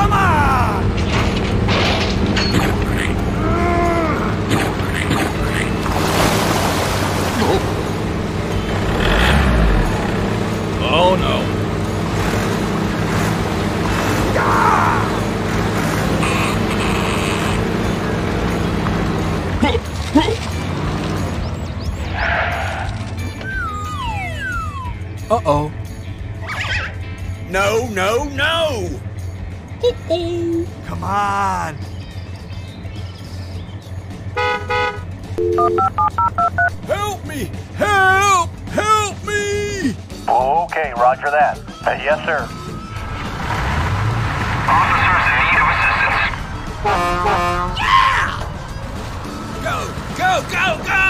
Come on! Oh no. Uh-oh. No, no, no! Come on! Help me! Help! Help me! Okay, roger that. Yes, sir. Officers in need of assistance. Yeah! Go, go, go, go!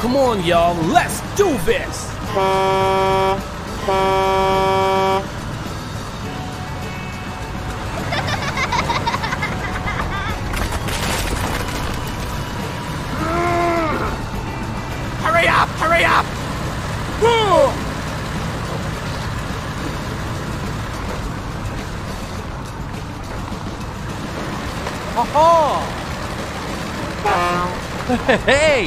Come on, y'all, let's do this! Hurry up, hurry up! Whoa! Oh-ho! Hey!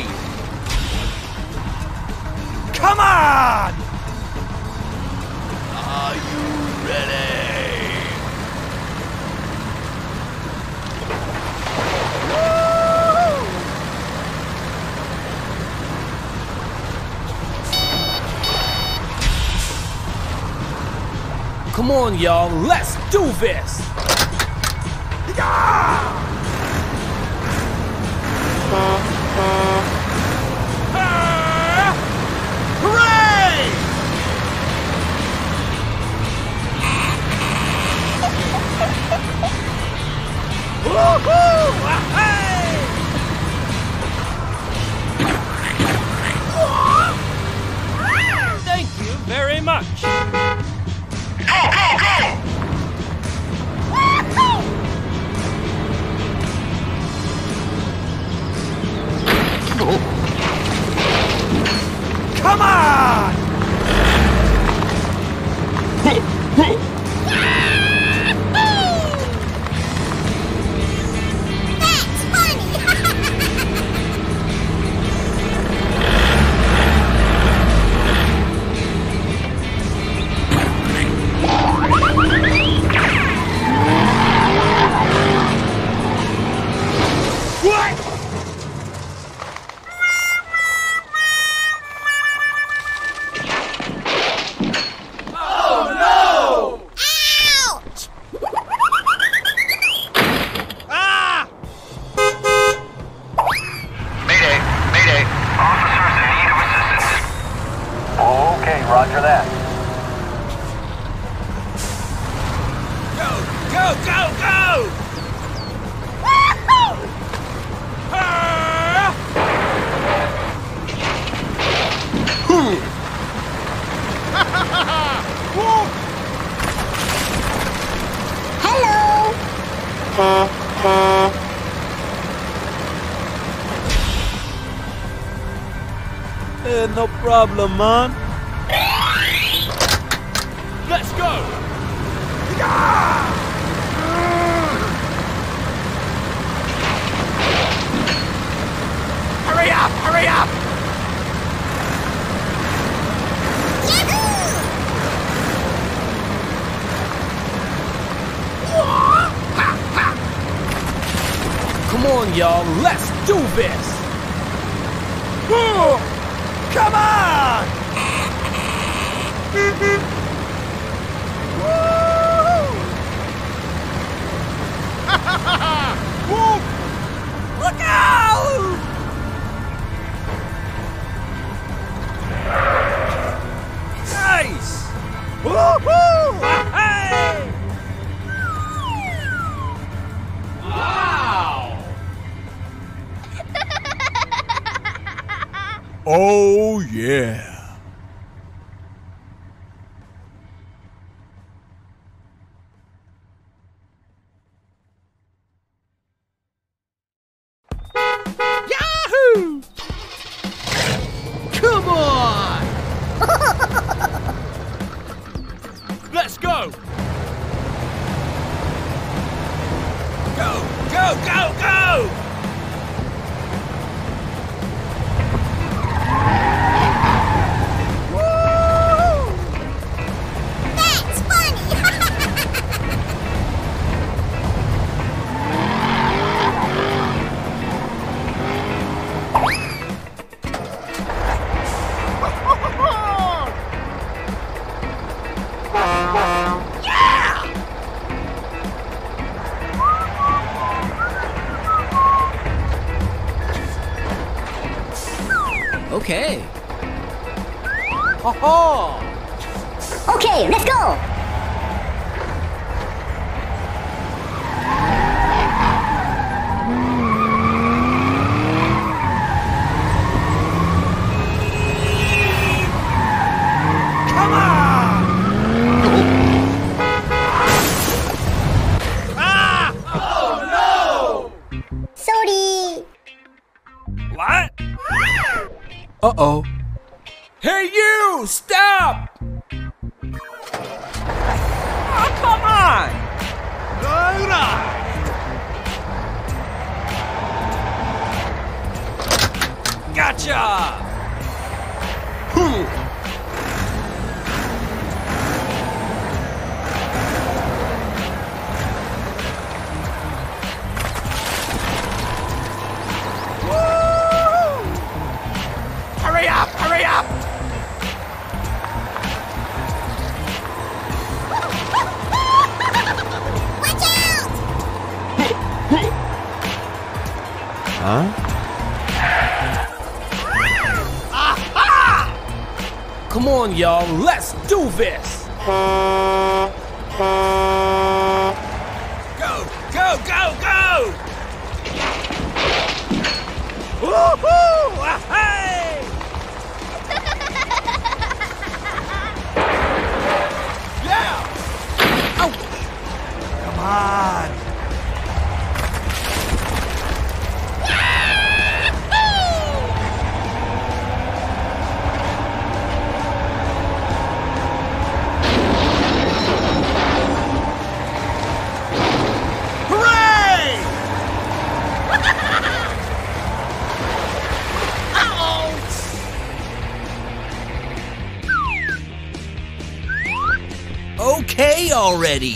Come on! Are you ready? Woo! Come on, y'all, let's do this! Yeah! Hooray! Woohoo! Hey! Thank you very much. Go, go, go! Come on! That's funny! What? Roger that. Go, go, go, go! Woohoo! Hello! No problem, man. Let's go! Hurry up! Hurry up! Come on, y'all, let's do this! Come on! Look out! Nice! Woohoo! Hey! Wow! Oh yeah! go, go! Okay. Ho ho! Okay, let's go! Uh-oh. Hey, you! Stop! Oh, come on! Gotcha! Hmm. Hurry up! Watch out! Huh? Aha! Come on, y'all, let's do this! Go, go, go, go! Woohoo! Aha! Come on! Hooray! Uh-oh! Okay already!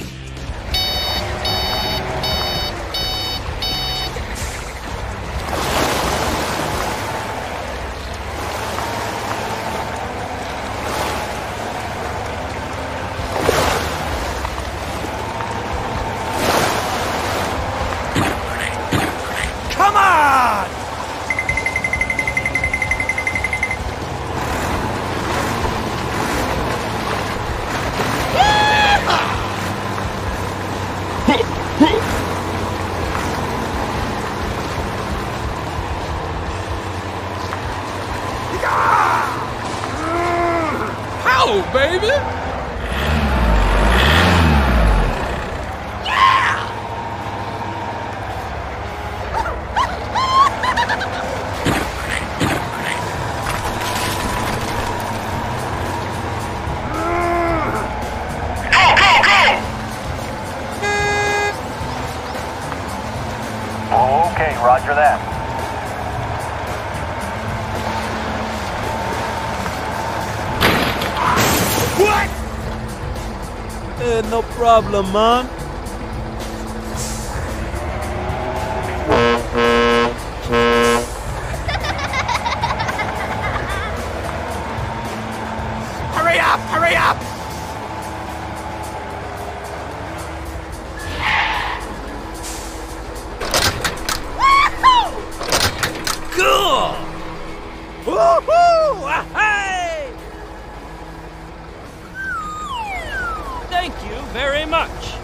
How, baby? Okay, roger that. What? No problem, Mom. Hurry up, hurry up! Woohoo! Hey! Thank you very much.